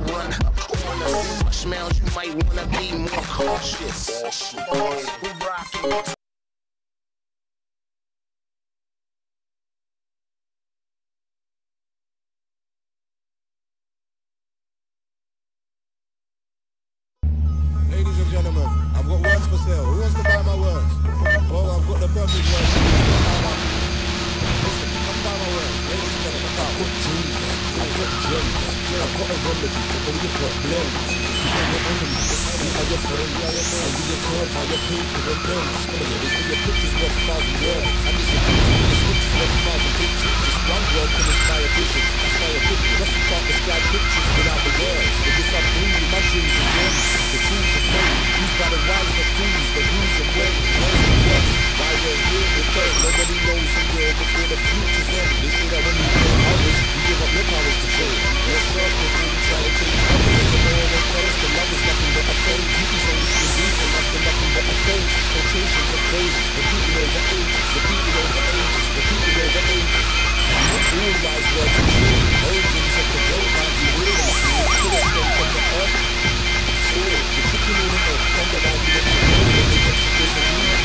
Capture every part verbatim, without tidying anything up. wanna run up on us. Marshmallows, you might wanna be more cautious. Who rockin'? Ladies and gentlemen, I've got words for sale. Who wants to buy my words? Oh, I've got the perfect words. Listen, come buy my words. Ladies and gentlemen, I've got dreams. I've got gems. I've got a remedy for all your problems. You are your enemies. You are your friends. You are your friends. You are your cars. You are your people. You are your friends. They say your picture's worth a thousand words. And they say your scripture's worth a thousand pictures. Just one word can inspire vision. Inspire pictures. Just you can't describe pictures without the words. If it's not blue, you might dream of words. The tools of play. Used by the wise, the fools, the rules of play. Words and words. Why we're here because nobody knows who we're before the future's end. They say that when you kill others, you give up your powers to trade. Your self before you try to take others. It's a man that colors to love is nothing but a fame. Beauty's always produced and nothing, nothing but a fame. Quotations of praise. The people over age. The people over age. The people over age. Not all wise words are true. Origins of the world minds you will. Killing them from the earth. The chicken in the earth, crocodile in the earth, and the Mexicans in the earth.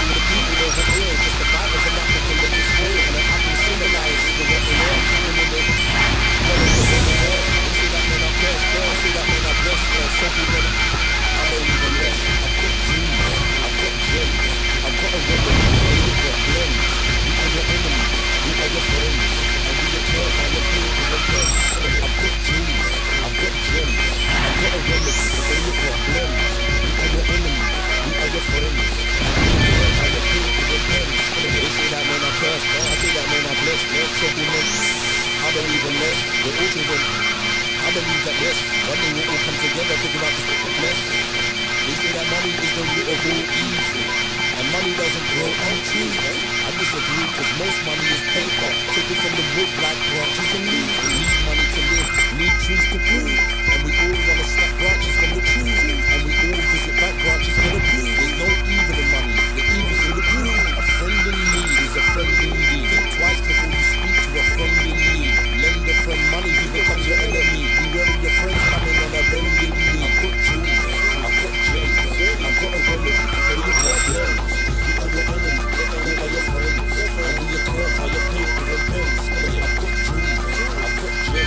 And the people over here, just the fathers of Africa look this way, and the happy symbolize is the way they are. And when they tell us what they are, say that men are blessed, girl, say that men are blessed, girl, something that I don't even less. I've got dreams, I've got gems, I've got a ribbon, I've got blends. You are your enemy, you are your friends, and you are yours, I love you, you are yours. I've got dreams, I've got gems, I've got a ribbon. I believe in this, we're all children. I believe that this, one day we'll all come together to give out this mess. They say that money is the root of all evil, and money doesn't grow on trees. I disagree, cause most money is paper, taken from the wood like branches and leaves. We need money to live, need trees to breathe, and we all wanna snap branches from the trees, and we all visit back branches for the breeze. There's no evil in money, the evil's in the breeze. A friend in need is a friend indeed. Twice before you speak to a friend in need. Lend a friend money, he becomes your enemy. Beware of your friends coming on a bending knee. I've got dreams, I've got gems, I've got a woman, and you've got blends. You are your enemy, you are your friends, and you are your curse, how your paper and pens. I've got dreams, I've got gems.